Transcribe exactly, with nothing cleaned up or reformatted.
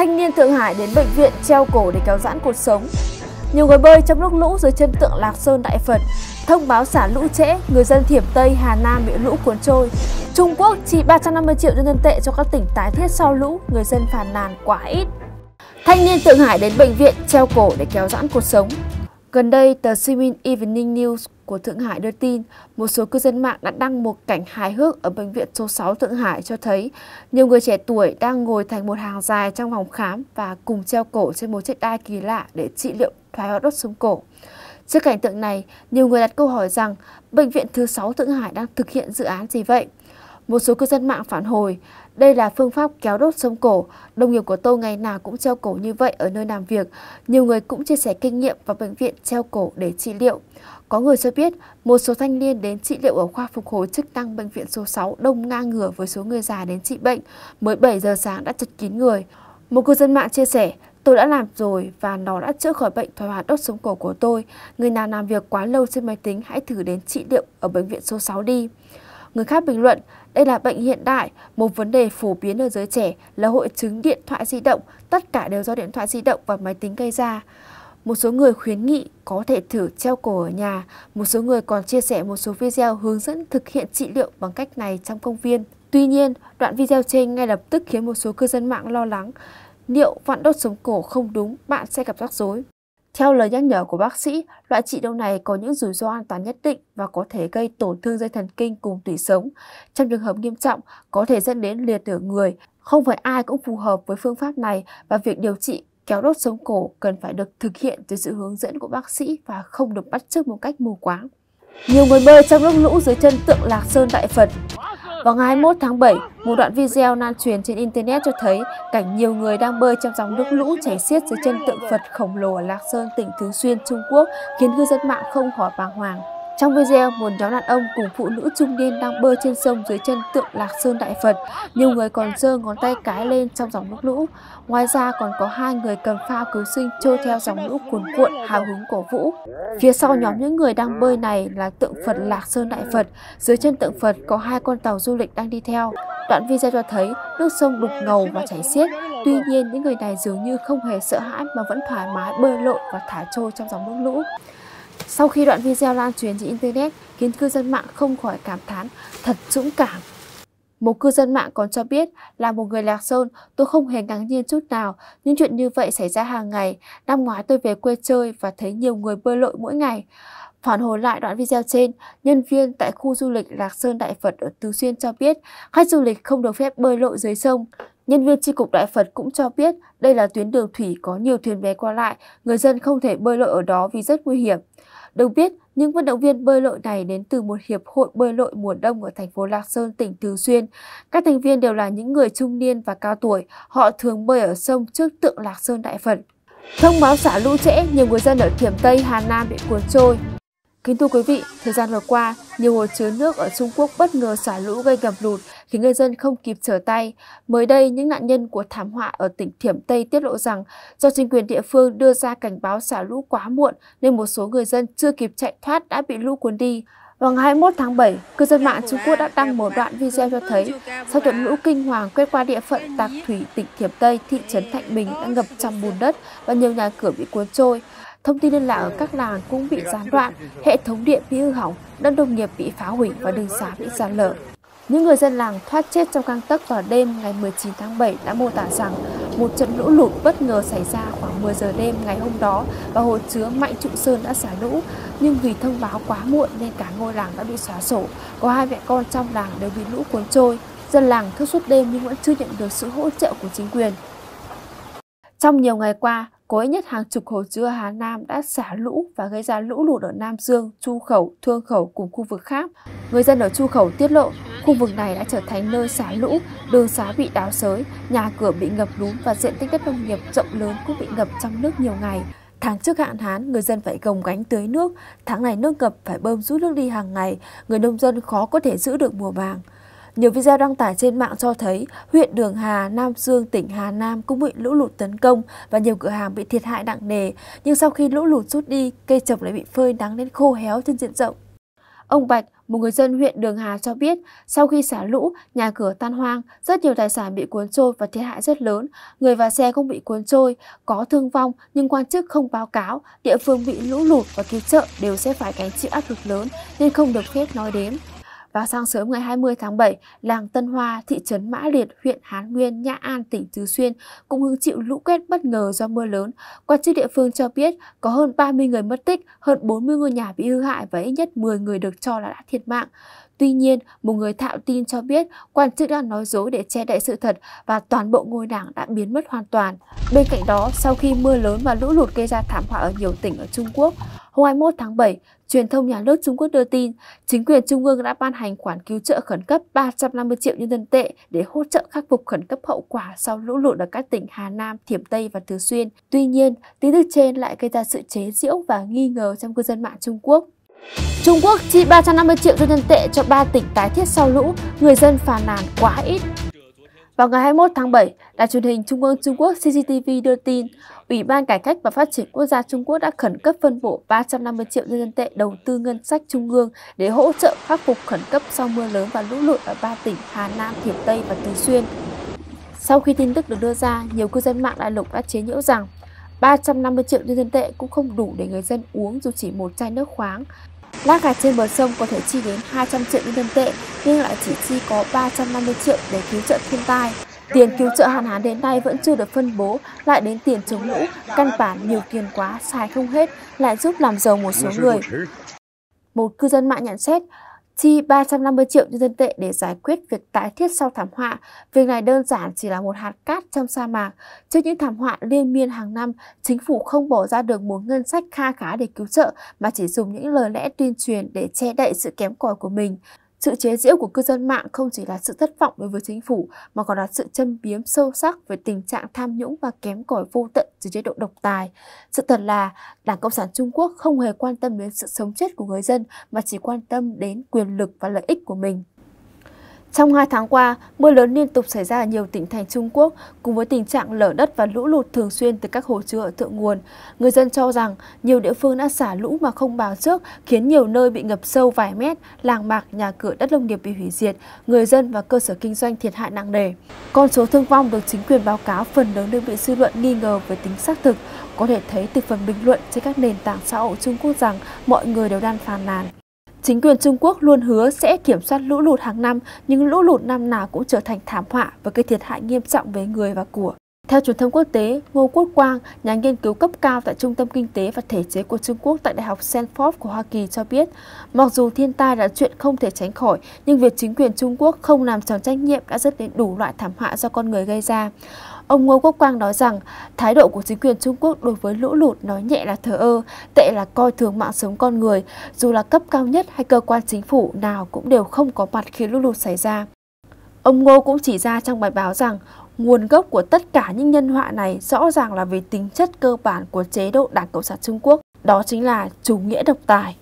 Thanh niên Thượng Hải đến bệnh viện treo cổ để kéo giãn cột sống. Nhiều người bơi trong nước lũ dưới chân tượng Lạc Sơn Đại Phật. Thông báo xả lũ trễ, người dân Thiểm Tây, Hà Nam bị lũ cuốn trôi. Trung Quốc chi ba trăm năm mươi triệu nhân dân tệ cho các tỉnh tái thiết sau lũ, người dân phàn nàn quá ít. Thanh niên Thượng Hải đến bệnh viện treo cổ để kéo giãn cột sống. Gần đây, tờ Xinmin Evening News của Thượng Hải đưa tin, một số cư dân mạng đã đăng một cảnh hài hước ở Bệnh viện số sáu Thượng Hải cho thấy nhiều người trẻ tuổi đang ngồi thành một hàng dài trong phòng khám và cùng treo cổ trên một chiếc đai kỳ lạ để trị liệu thoái hóa đốt sống cổ. Trước cảnh tượng này, nhiều người đặt câu hỏi rằng Bệnh viện thứ sáu Thượng Hải đang thực hiện dự án gì vậy? Một số cư dân mạng phản hồi, đây là phương pháp kéo đốt sống cổ, đồng nghiệp của tôi ngày nào cũng treo cổ như vậy ở nơi làm việc. Nhiều người cũng chia sẻ kinh nghiệm vào bệnh viện treo cổ để trị liệu. Có người cho biết, một số thanh niên đến trị liệu ở khoa phục hồi chức năng bệnh viện số sáu đông ngang ngửa với số người già đến trị bệnh, mới bảy giờ sáng đã chật kín người. Một cư dân mạng chia sẻ, tôi đã làm rồi và nó đã chữa khỏi bệnh thoái hóa đốt sống cổ của tôi. Người nào làm việc quá lâu trên máy tính hãy thử đến trị liệu ở bệnh viện số sáu đi. Người khác bình luận, đây là bệnh hiện đại, một vấn đề phổ biến ở giới trẻ là hội chứng điện thoại di động, tất cả đều do điện thoại di động và máy tính gây ra. Một số người khuyến nghị có thể thử treo cổ ở nhà, một số người còn chia sẻ một số video hướng dẫn thực hiện trị liệu bằng cách này trong công viên. Tuy nhiên, đoạn video trên ngay lập tức khiến một số cư dân mạng lo lắng, liệu vặn đốt sống cổ không đúng, bạn sẽ gặp rắc rối. Theo lời nhắc nhở của bác sĩ, loại trị liệu này có những rủi ro an toàn nhất định và có thể gây tổn thương dây thần kinh cùng tủy sống. Trong trường hợp nghiêm trọng, có thể dẫn đến liệt nửa người. Không phải ai cũng phù hợp với phương pháp này và việc điều trị kéo đốt sống cổ cần phải được thực hiện dưới sự hướng dẫn của bác sĩ và không được bắt chước một cách mù quáng. Nhiều người bơi trong nước lũ dưới chân tượng Lạc Sơn Đại Phật. Vào ngày hai mươi mốt tháng bảy, một đoạn video lan truyền trên Internet cho thấy cảnh nhiều người đang bơi trong dòng nước lũ chảy xiết dưới chân tượng Phật khổng lồ ở Lạc Sơn, tỉnh Tứ Xuyên, Trung Quốc, khiến cư dân mạng không khỏi bàng hoàng. Trong video, một nhóm đàn ông cùng phụ nữ trung niên đang bơi trên sông dưới chân tượng Lạc Sơn Đại Phật, nhiều người còn giơ ngón tay cái lên trong dòng nước lũ. Ngoài ra còn có hai người cầm phao cứu sinh trôi theo dòng lũ cuồn cuộn, hào hứng cổ vũ. Phía sau nhóm những người đang bơi này là tượng Phật Lạc Sơn Đại Phật, dưới chân tượng Phật có hai con tàu du lịch đang đi theo. Đoạn video cho thấy nước sông đục ngầu và chảy xiết, tuy nhiên những người này dường như không hề sợ hãi mà vẫn thoải mái bơi lội và thả trôi trong dòng nước lũ. Sau khi đoạn video lan truyền trên Internet, khiến cư dân mạng không khỏi cảm thán, thật dũng cảm. Một cư dân mạng còn cho biết, là một người Lạc Sơn, tôi không hề ngạc nhiên chút nào, những chuyện như vậy xảy ra hàng ngày. Năm ngoái tôi về quê chơi và thấy nhiều người bơi lội mỗi ngày. Phản hồi lại đoạn video trên, nhân viên tại khu du lịch Lạc Sơn Đại Phật ở Tứ Xuyên cho biết, khách du lịch không được phép bơi lội dưới sông. Nhân viên chi cục Đại Phật cũng cho biết, đây là tuyến đường thủy có nhiều thuyền bè qua lại, người dân không thể bơi lội ở đó vì rất nguy hiểm. Được biết, những vận động viên bơi lội này đến từ một hiệp hội bơi lội mùa đông ở thành phố Lạc Sơn, tỉnh Tứ Xuyên. Các thành viên đều là những người trung niên và cao tuổi, họ thường bơi ở sông trước tượng Lạc Sơn Đại Phật. Thông báo xả lũ trễ, nhiều người dân ở Thiểm Tây, Hà Nam bị cuốn trôi. Kính thưa quý vị, thời gian vừa qua, nhiều hồ chứa nước ở Trung Quốc bất ngờ xả lũ gây ngập lụt, khiến người dân không kịp trở tay. Mới đây, những nạn nhân của thảm họa ở tỉnh Thiểm Tây tiết lộ rằng do chính quyền địa phương đưa ra cảnh báo xả lũ quá muộn nên một số người dân chưa kịp chạy thoát đã bị lũ cuốn đi. Vào ngày hai mươi mốt tháng bảy, cư dân mạng Trung Quốc đã đăng một đoạn video cho thấy sau trận lũ kinh hoàng quét qua địa phận Tạc Thủy, tỉnh Thiểm Tây, thị trấn Thạnh Bình đã ngập trong bùn đất và nhiều nhà cửa bị cuốn trôi. Thông tin liên lạc ở các làng cũng bị gián đoạn, hệ thống điện bị hư hỏng, đất nông nghiệp bị phá hủy và đường xá bị sạt lở. Những người dân làng thoát chết trong gang tấc vào đêm ngày mười chín tháng bảy đã mô tả rằng một trận lũ lụt bất ngờ xảy ra khoảng mười giờ đêm ngày hôm đó và hồ chứa Mạnh Trụ Sơn đã xả lũ, nhưng vì thông báo quá muộn nên cả ngôi làng đã bị xóa sổ, có hai mẹ con trong làng đều bị lũ cuốn trôi. Dân làng thức suốt đêm nhưng vẫn chưa nhận được sự hỗ trợ của chính quyền. Trong nhiều ngày qua, có ít nhất hàng chục hồ chứa Hà Nam đã xả lũ và gây ra lũ lụt ở Nam Dương, Chu Khẩu, Thương Khẩu cùng khu vực khác. Người dân ở Chu Khẩu tiết lộ, khu vực này đã trở thành nơi xả lũ, đường xá bị đào xới, nhà cửa bị ngập lún và diện tích đất nông nghiệp rộng lớn cũng bị ngập trong nước nhiều ngày. Tháng trước hạn hán, người dân phải gồng gánh tưới nước, tháng này nước ngập phải bơm rút nước đi hàng ngày, người nông dân khó có thể giữ được mùa màng. Nhiều video đăng tải trên mạng cho thấy huyện Đường Hà, Nam Dương, tỉnh Hà Nam cũng bị lũ lụt tấn công và nhiều cửa hàng bị thiệt hại nặng nề. Nhưng sau khi lũ lụt rút đi, cây trồng lại bị phơi nắng đến khô héo trên diện rộng. Ông Bạch, một người dân huyện Đường Hà cho biết, sau khi xả lũ, nhà cửa tan hoang, rất nhiều tài sản bị cuốn trôi và thiệt hại rất lớn. Người và xe cũng bị cuốn trôi, có thương vong nhưng quan chức không báo cáo, địa phương bị lũ lụt và cứu trợ đều sẽ phải gánh chịu áp lực lớn nên không được phép nói đến. Vào sáng sớm ngày hai mươi tháng bảy, làng Tân Hoa, thị trấn Mã Liệt, huyện Hán Nguyên, Nhã An, tỉnh Tứ Xuyên cũng hứng chịu lũ quét bất ngờ do mưa lớn. Quan chức địa phương cho biết có hơn ba mươi người mất tích, hơn bốn mươi ngôi nhà bị hư hại và ít nhất mười người được cho là đã thiệt mạng. Tuy nhiên, một người thạo tin cho biết quan chức đang nói dối để che đậy sự thật và toàn bộ ngôi làng đã biến mất hoàn toàn. Bên cạnh đó, sau khi mưa lớn và lũ lụt gây ra thảm họa ở nhiều tỉnh ở Trung Quốc, hôm hai mươi mốt tháng bảy, truyền thông nhà nước Trung Quốc đưa tin, chính quyền Trung ương đã ban hành khoản cứu trợ khẩn cấp ba trăm năm mươi triệu nhân dân tệ để hỗ trợ khắc phục khẩn cấp hậu quả sau lũ lụt ở các tỉnh Hà Nam, Thiểm Tây và Tứ Xuyên. Tuy nhiên, tin tức trên lại gây ra sự chế giễu và nghi ngờ trong cư dân mạng Trung Quốc. Trung Quốc chi ba trăm năm mươi triệu nhân dân tệ cho ba tỉnh tái thiết sau lũ, người dân phàn nàn quá ít. Vào ngày hai mươi mốt tháng bảy, Đài truyền hình Trung ương Trung Quốc C C T V đưa tin, Ủy ban Cải cách và Phát triển quốc gia Trung Quốc đã khẩn cấp phân bổ ba trăm năm mươi triệu nhân dân tệ đầu tư ngân sách Trung ương để hỗ trợ khắc phục khẩn cấp sau mưa lớn và lũ lụt ở ba tỉnh Hà Nam, Thiểm Tây và Tứ Xuyên. Sau khi tin tức được đưa ra, nhiều cư dân mạng đại lục đã chế nhễu rằng ba trăm năm mươi triệu nhân dân tệ cũng không đủ để người dân uống dù chỉ một chai nước khoáng. Lá gạch trên bờ sông có thể chi đến hai trăm triệu nhân dân tệ, nhưng lại chỉ chi có ba trăm năm mươi triệu để cứu trợ thiên tai. Tiền cứu trợ hạn hán đến nay vẫn chưa được phân bố, lại đến tiền chống lũ, căn bản nhiều tiền quá, xài không hết, lại giúp làm giàu một số người. Một cư dân mạng nhận xét, chi ba trăm năm mươi triệu nhân dân tệ để giải quyết việc tái thiết sau thảm họa, việc này đơn giản chỉ là một hạt cát trong sa mạc. Trước những thảm họa liên miên hàng năm, chính phủ không bỏ ra được một ngân sách kha khá để cứu trợ mà chỉ dùng những lời lẽ tuyên truyền để che đậy sự kém cỏi của mình. Sự chế giễu của cư dân mạng không chỉ là sự thất vọng đối với chính phủ mà còn là sự châm biếm sâu sắc về tình trạng tham nhũng và kém cỏi vô tận dưới chế độ độc tài. Sự thật là Đảng Cộng sản Trung Quốc không hề quan tâm đến sự sống chết của người dân mà chỉ quan tâm đến quyền lực và lợi ích của mình. Trong hai tháng qua, mưa lớn liên tục xảy ra ở nhiều tỉnh thành Trung Quốc, cùng với tình trạng lở đất và lũ lụt thường xuyên từ các hồ chứa ở thượng nguồn. Người dân cho rằng nhiều địa phương đã xả lũ mà không báo trước, khiến nhiều nơi bị ngập sâu vài mét, làng mạc, nhà cửa, đất nông nghiệp bị hủy diệt, người dân và cơ sở kinh doanh thiệt hại nặng nề. Con số thương vong được chính quyền báo cáo phần lớn đều bị dư luận nghi ngờ về tính xác thực. Có thể thấy từ phần bình luận trên các nền tảng xã hội Trung Quốc rằng mọi người đều đang phàn nàn. Chính quyền Trung Quốc luôn hứa sẽ kiểm soát lũ lụt hàng năm, nhưng lũ lụt năm nào cũng trở thành thảm họa và gây thiệt hại nghiêm trọng về người và của. Theo truyền thông quốc tế, Ngô Quốc Quang, nhà nghiên cứu cấp cao tại Trung tâm Kinh tế và Thể chế của Trung Quốc tại Đại học Stanford của Hoa Kỳ cho biết, mặc dù thiên tai là chuyện không thể tránh khỏi, nhưng việc chính quyền Trung Quốc không làm tròn trách nhiệm đã dẫn đến đủ loại thảm họa do con người gây ra. Ông Ngô Quốc Quang nói rằng, thái độ của chính quyền Trung Quốc đối với lũ lụt nói nhẹ là thờ ơ, tệ là coi thường mạng sống con người, dù là cấp cao nhất hay cơ quan chính phủ nào cũng đều không có mặt khi lũ lụt xảy ra. Ông Ngô cũng chỉ ra trong bài báo rằng, nguồn gốc của tất cả những nhân họa này rõ ràng là về tính chất cơ bản của chế độ Đảng Cộng sản Trung Quốc, đó chính là chủ nghĩa độc tài.